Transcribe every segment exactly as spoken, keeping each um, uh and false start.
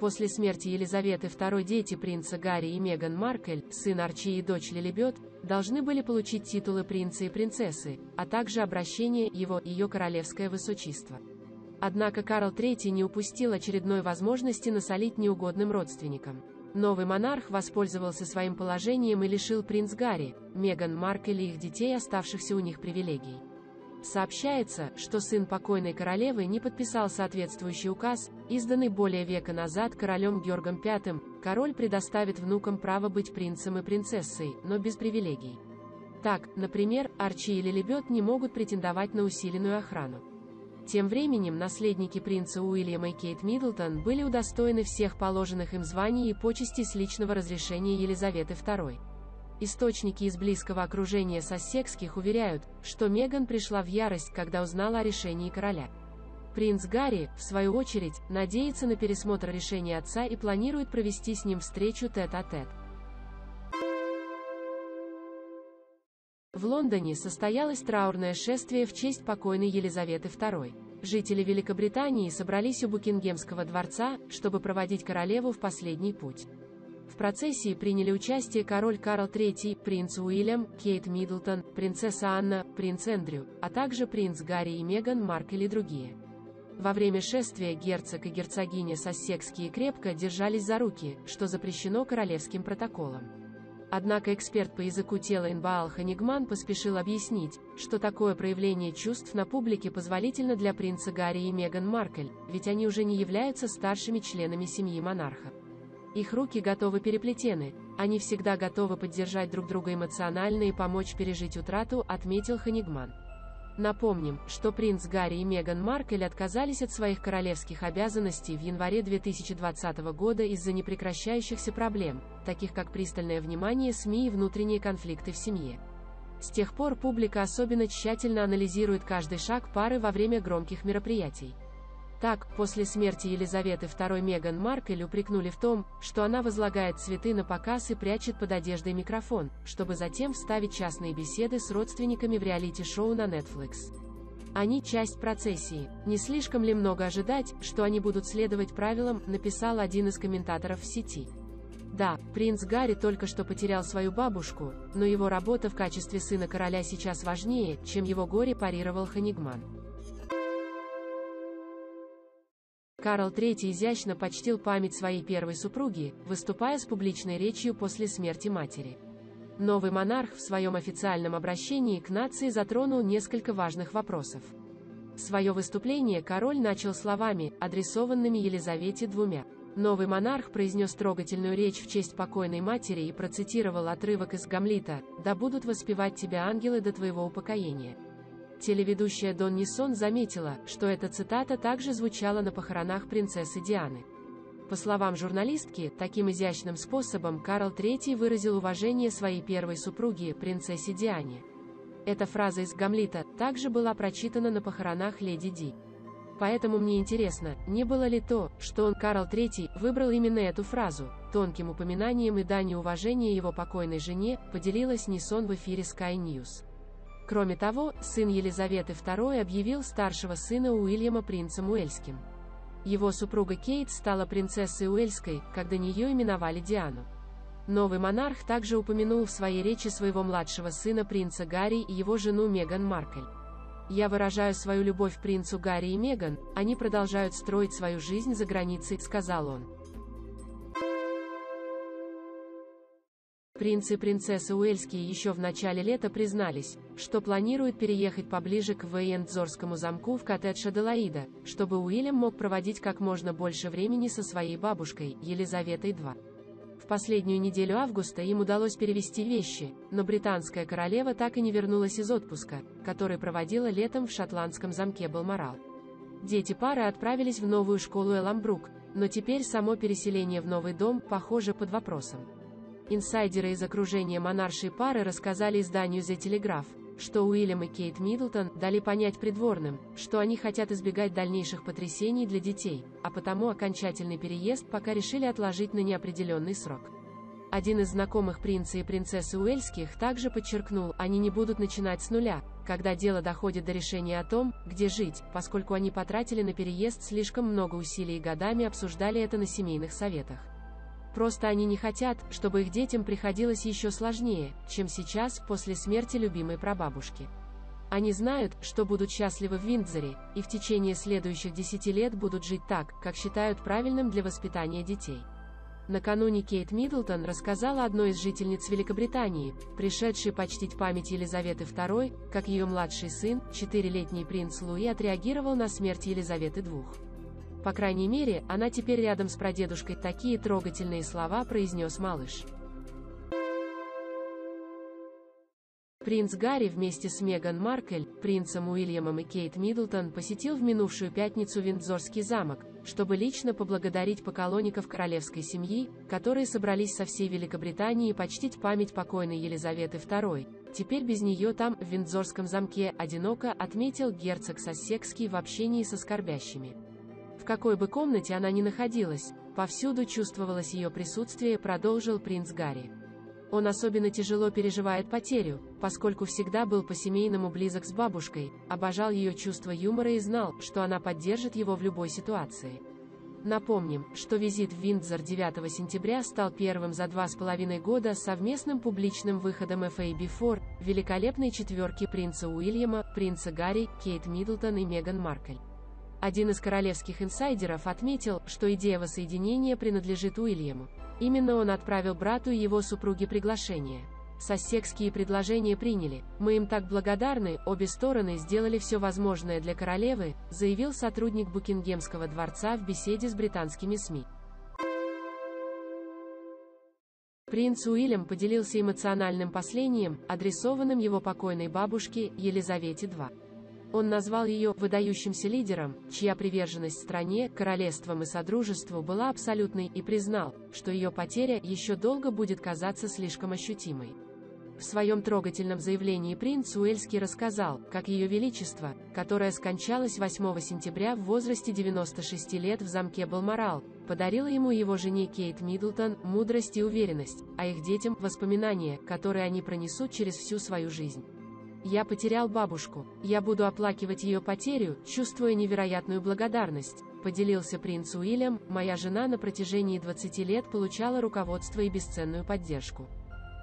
После смерти Елизаветы второй дети принца Гарри и Меган Маркл, сын Арчи и дочь Лилибет, должны были получить титулы принца и принцессы, а также обращение его, ее королевское высочество. Однако Карл третий не упустил очередной возможности насолить неугодным родственникам. Новый монарх воспользовался своим положением и лишил принц Гарри, Меган Маркл и их детей оставшихся у них привилегий. Сообщается, что сын покойной королевы не подписал соответствующий указ, изданный более века назад королем Георгом пятым, король предоставит внукам право быть принцем и принцессой, но без привилегий. Так, например, Арчи и Лилибет не могут претендовать на усиленную охрану. Тем временем наследники принца Уильяма и Кейт Миддлтон были удостоены всех положенных им званий и почестей с личного разрешения Елизаветы второй. Источники из близкого окружения сассекских уверяют, что Меган пришла в ярость, когда узнала о решении короля. Принц Гарри, в свою очередь, надеется на пересмотр решения отца и планирует провести с ним встречу тет-а-тет. В Лондоне состоялось траурное шествие в честь покойной Елизаветы второй. Жители Великобритании собрались у Букингемского дворца, чтобы проводить королеву в последний путь. В процессии приняли участие король Карл третий, принц Уильям, Кейт Миддлтон, принцесса Анна, принц Эндрю, а также принц Гарри и Меган Маркл и другие. Во время шествия герцог и герцогиня сассекские крепко держались за руки, что запрещено королевским протоколом. Однако эксперт по языку тела Инбаал Ханигман поспешил объяснить, что такое проявление чувств на публике позволительно для принца Гарри и Меган Маркл, ведь они уже не являются старшими членами семьи монарха. Их руки готовы переплетены, они всегда готовы поддержать друг друга эмоционально и помочь пережить утрату, отметил Ханигман. Напомним, что принц Гарри и Меган Маркл отказались от своих королевских обязанностей в январе две тысячи двадцатого года из-за непрекращающихся проблем, таких как пристальное внимание СМИ и внутренние конфликты в семье. С тех пор публика особенно тщательно анализирует каждый шаг пары во время громких мероприятий. Так, после смерти Елизаветы второй Меган Маркл упрекнули в том, что она возлагает цветы на показ и прячет под одеждой микрофон, чтобы затем вставить частные беседы с родственниками в реалити-шоу на Netflix. Они часть процессии. Не слишком ли много ожидать, что они будут следовать правилам, написал один из комментаторов в сети. Да, принц Гарри только что потерял свою бабушку, но его работа в качестве сына короля сейчас важнее, чем его горе, парировал Ханигман. Карл третий изящно почтил память своей первой супруги, выступая с публичной речью после смерти матери. Новый монарх в своем официальном обращении к нации затронул несколько важных вопросов. Свое выступление король начал словами, адресованными Елизавете второй. Новый монарх произнес трогательную речь в честь покойной матери и процитировал отрывок из Гамлета: «Да будут воспевать тебя ангелы до твоего упокоения». Телеведущая Дон Нисон заметила, что эта цитата также звучала на похоронах принцессы Дианы. По словам журналистки, таким изящным способом Карл третий выразил уважение своей первой супруге, принцессе Диане. Эта фраза из Гамлета также была прочитана на похоронах леди Ди. Поэтому мне интересно, не было ли то, что он, Карл третий, выбрал именно эту фразу, тонким упоминанием и данью уважения его покойной жене, поделилась Нисон в эфире Sky News. Кроме того, сын Елизаветы второй объявил старшего сына Уильяма принцем Уэльским. Его супруга Кейт стала принцессой Уэльской, когда ее именовали Диану. Новый монарх также упомянул в своей речи своего младшего сына принца Гарри и его жену Меган Маркл. «Я выражаю свою любовь принцу Гарри и Меган, они продолжают строить свою жизнь за границей», — сказал он. Принцы и принцессы Уэльские еще в начале лета признались, что планируют переехать поближе к Виндзорскому замку в коттедж Аделаида, чтобы Уильям мог проводить как можно больше времени со своей бабушкой, Елизаветой второй. В последнюю неделю августа им удалось перевезти вещи, но британская королева так и не вернулась из отпуска, который проводила летом в шотландском замке Балморал. Дети пары отправились в новую школу Эламбрук, но теперь само переселение в новый дом, похоже, под вопросом. Инсайдеры из окружения монаршей пары рассказали изданию The Telegraph, что Уильям и Кейт Миддлтон дали понять придворным, что они хотят избегать дальнейших потрясений для детей, а потому окончательный переезд пока решили отложить на неопределенный срок. Один из знакомых принца и принцессы Уэльских также подчеркнул, они не будут начинать с нуля, когда дело доходит до решения о том, где жить, поскольку они потратили на переезд слишком много усилий и годами обсуждали это на семейных советах. Просто они не хотят, чтобы их детям приходилось еще сложнее, чем сейчас, после смерти любимой прабабушки. Они знают, что будут счастливы в Виндзоре, и в течение следующих десяти лет будут жить так, как считают правильным для воспитания детей. Накануне Кейт Миддлтон рассказала одной из жительниц Великобритании, пришедшей почтить память Елизаветы второй, как ее младший сын, четырёхлетний принц Луи отреагировал на смерть Елизаветы второй. По крайней мере, она теперь рядом с прадедушкой, такие трогательные слова произнес малыш. Принц Гарри вместе с Меган Маркл, принцем Уильямом и Кейт Миддлтон посетил в минувшую пятницу Виндзорский замок, чтобы лично поблагодарить поклонников королевской семьи, которые собрались со всей Великобритании почтить память покойной Елизаветы второй. Теперь без нее там, в Виндзорском замке, одиноко, отметил герцог Сассекский в общении со скорбящими. В какой бы комнате она ни находилась, повсюду чувствовалось ее присутствие, продолжил принц Гарри. Он особенно тяжело переживает потерю, поскольку всегда был по-семейному близок с бабушкой, обожал ее чувство юмора и знал, что она поддержит его в любой ситуации. Напомним, что визит в Виндзор девятого сентября стал первым за два с половиной года совместным публичным выходом эф эй би четыре, великолепной четверки принца Уильяма, принца Гарри, Кейт Миддлтон и Меган Маркл. Один из королевских инсайдеров отметил, что идея воссоединения принадлежит Уильяму. Именно он отправил брату и его супруге приглашение. Сассекские предложения приняли, мы им так благодарны, обе стороны сделали все возможное для королевы, заявил сотрудник Букингемского дворца в беседе с британскими СМИ. Принц Уильям поделился эмоциональным посланием, адресованным его покойной бабушке, Елизавете второй. Он назвал ее «выдающимся лидером», чья приверженность стране, королевствам и содружеству была абсолютной, и признал, что ее потеря еще долго будет казаться слишком ощутимой. В своем трогательном заявлении принц Уэльский рассказал, как ее величество, которое скончалось восьмого сентября в возрасте девяноста шести лет в замке Балморал, подарила ему и его жене Кейт Миддлтон мудрость и уверенность, а их детям – воспоминания, которые они пронесут через всю свою жизнь. «Я потерял бабушку, я буду оплакивать ее потерю, чувствуя невероятную благодарность», — поделился принц Уильям, «моя жена на протяжении двадцати лет получала руководство и бесценную поддержку.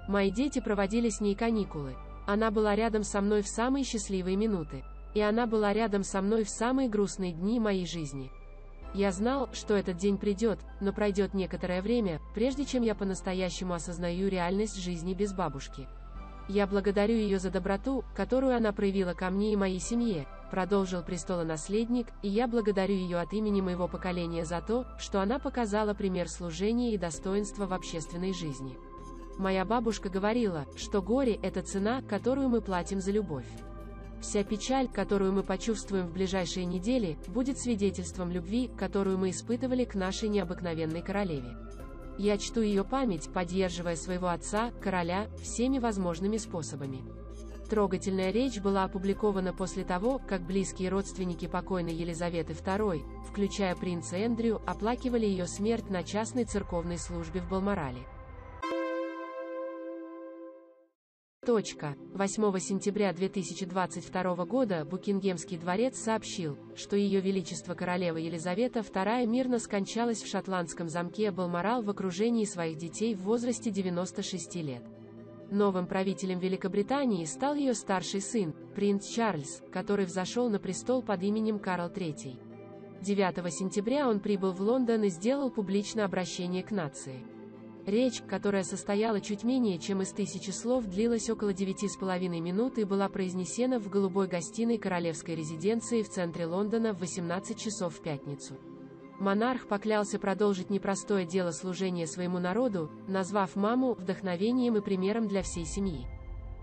Мои дети проводили с ней каникулы. Она была рядом со мной в самые счастливые минуты. И она была рядом со мной в самые грустные дни моей жизни. Я знал, что этот день придет, но пройдет некоторое время, прежде чем я по-настоящему осознаю реальность жизни без бабушки. Я благодарю ее за доброту, которую она проявила ко мне и моей семье», — продолжил престолонаследник, «и я благодарю ее от имени моего поколения за то, что она показала пример служения и достоинства в общественной жизни. Моя бабушка говорила, что горе — это цена, которую мы платим за любовь. Вся печаль, которую мы почувствуем в ближайшие недели, будет свидетельством любви, которую мы испытывали к нашей необыкновенной королеве. Я чту ее память, поддерживая своего отца, короля, всеми возможными способами». Трогательная речь была опубликована после того, как близкие родственники покойной Елизаветы второй, включая принца Эндрю, оплакивали ее смерть на частной церковной службе в Балморале. восьмого сентября две тысячи двадцать второго года Букингемский дворец сообщил, что Ее Величество Королева Елизавета вторая мирно скончалась в шотландском замке Балморал в окружении своих детей в возрасте девяноста шести лет. Новым правителем Великобритании стал ее старший сын, принц Чарльз, который взошел на престол под именем Карл третий. девятого сентября он прибыл в Лондон и сделал публичное обращение к нации. Речь, которая состояла чуть менее чем из тысячи слов, длилась около девяти с половиной минут и была произнесена в голубой гостиной королевской резиденции в центре Лондона в восемнадцать часов в пятницу. Монарх поклялся продолжить непростое дело служения своему народу, назвав маму вдохновением и примером для всей семьи.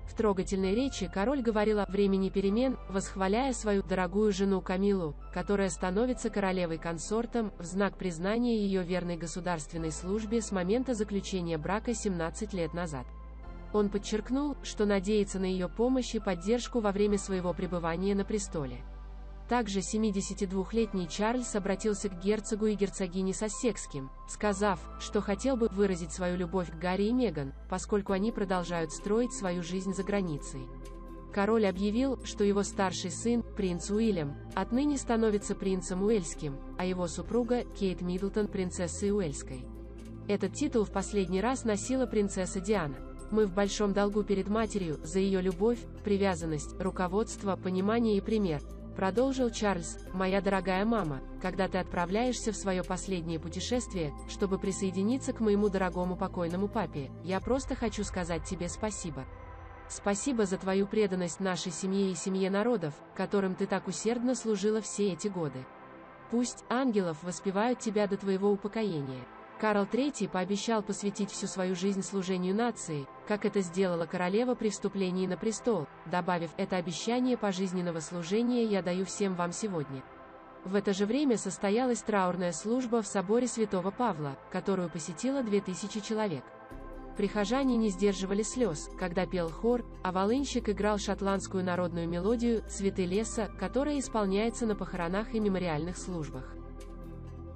В трогательной речи король говорил о времени перемен, восхваляя свою дорогую жену Камилу, которая становится королевой-консортом, в знак признания ее верной государственной службе с момента заключения брака семнадцать лет назад. Он подчеркнул, что надеется на ее помощь и поддержку во время своего пребывания на престоле. Также семидесятидвухлетний Чарльз обратился к герцогу и герцогине Сассекским, сказав, что хотел бы выразить свою любовь к Гарри и Меган, поскольку они продолжают строить свою жизнь за границей. Король объявил, что его старший сын, принц Уильям, отныне становится принцем Уэльским, а его супруга, Кейт Миддлтон, принцессой Уэльской. Этот титул в последний раз носила принцесса Диана. «Мы в большом долгу перед матерью за ее любовь, привязанность, руководство, понимание и пример», — продолжил Чарльз. «Моя дорогая мама, когда ты отправляешься в свое последнее путешествие, чтобы присоединиться к моему дорогому покойному папе, я просто хочу сказать тебе спасибо. Спасибо за твою преданность нашей семье и семье народов, которым ты так усердно служила все эти годы. Пусть ангелов воспевают тебя до твоего упокоения». Карл Третий пообещал посвятить всю свою жизнь служению нации, как это сделала королева при вступлении на престол, добавив: «Это обещание пожизненного служения я даю всем вам сегодня». В это же время состоялась траурная служба в соборе Святого Павла, которую посетило две тысячи человек. Прихожане не сдерживали слез, когда пел хор, а волынщик играл шотландскую народную мелодию «Цветы леса», которая исполняется на похоронах и мемориальных службах.